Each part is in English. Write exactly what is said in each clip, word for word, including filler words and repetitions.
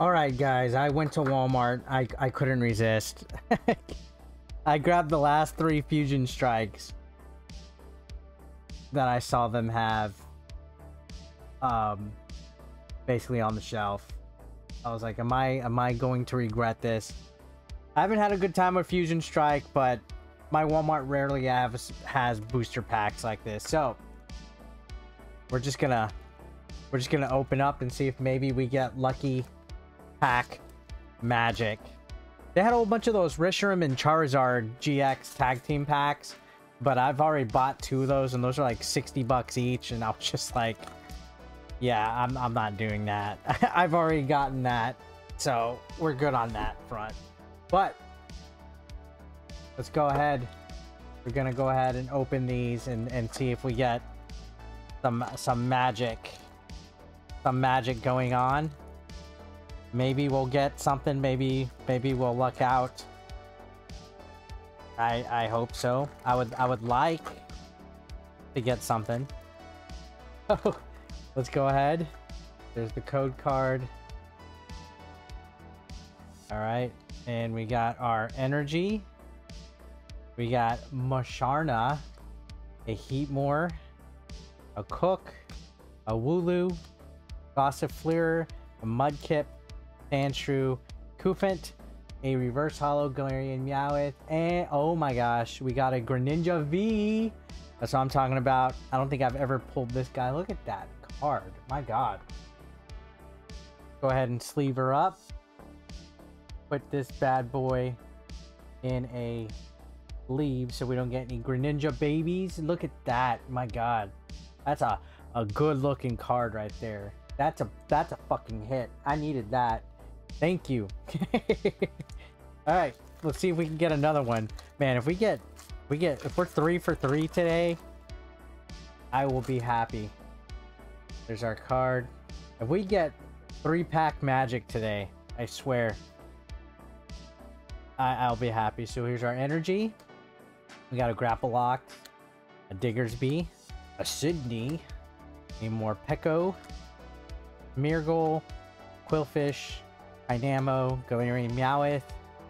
All right, guys, I went to Walmart. I, I couldn't resist. I grabbed the last three Fusion Strikes that I saw them have um, basically on the shelf. I was like, am I, am I going to regret this? I haven't had a good time with Fusion Strike, but my Walmart rarely have, has booster packs like this. So we're just gonna, we're just gonna open up and see if maybe we get lucky. Pack magic. They had a whole bunch of those Reshiram and Charizard G X tag team packs, but I've already bought two of those, and those are like sixty bucks each, and I was just like, yeah, I'm, I'm not doing that. I've already gotten that, so we're good on that front. But let's go ahead. We're gonna go ahead and open these and, and see if we get some some magic some magic going on. Maybe we'll get something. Maybe, maybe we'll luck out. I, I hope so. I would, I would like to get something. Oh, let's go ahead. There's the code card. All right. And we got our energy. We got Masharna, a Heatmore, a Cook, a Wooloo, Gossifleur, a Mudkip, Sandshrew, Koofant, a reverse holo Galarian Meowth, and oh my gosh, we got a Greninja V. That's what I'm talking about. I don't think I've ever pulled this guy. Look at that card. My god. Go ahead and sleeve her up. Put this bad boy in a sleeve so we don't get any Greninja babies. Look at that. My god. That's a, a good looking card right there. That's a that's a fucking hit. I needed that. Thank you. All right, let's see if we can get another one. Man, if we get, we get, if we're three for three today, I will be happy. There's our card. If we get three pack magic today, I swear, I, I'll be happy. So here's our energy. We got a Graplock, a Diggersby, a Sydney, a Morpeko, Smeargle, Quillfish, Dynamo, Galarian Meowth,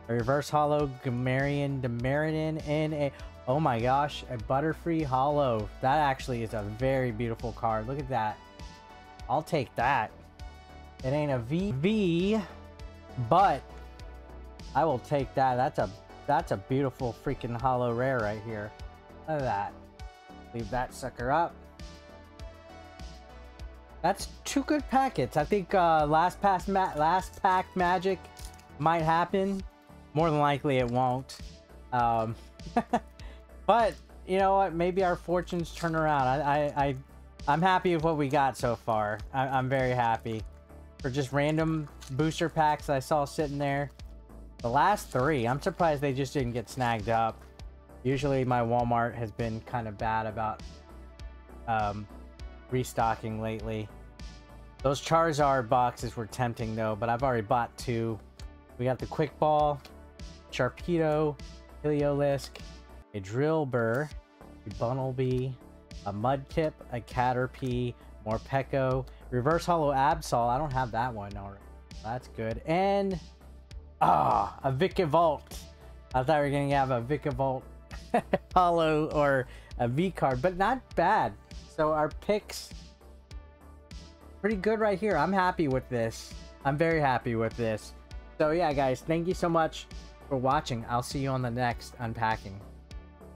a reverse holo Gamarian Damarinan, and a, oh my gosh, a Butterfree Holo. That actually is a very beautiful card. Look at that. I'll take that. It ain't a V V, but I will take that. That's a that's a beautiful freaking holo rare right here. Look at that. Leave that sucker up. That's two good packets. I think uh, last pass ma last pack magic might happen. More than likely it won't. Um, but you know what? Maybe our fortunes turn around. I, I, I I'm happy with what we got so far. I, I'm very happy. For just random booster packs that I saw sitting there. The last three, I'm surprised they just didn't get snagged up. Usually my Walmart has been kind of bad about um, restocking lately. Those Charizard boxes were tempting though, but I've already bought two. We got the Quick Ball, Sharpedo, Heliolisk, a Drillbur, a Bunnelby, a Mudkip, a Caterpie, Morpeko, reverse holo Absol. I don't have that one already. That's good. And ah, oh, a Vicavolt. I thought we were gonna have a Vicavolt holo or a V card, but not bad. So our picks, pretty good right here. I'm happy with this. I'm very happy with this. So yeah, guys, thank you so much for watching. I'll see you on the next unpacking.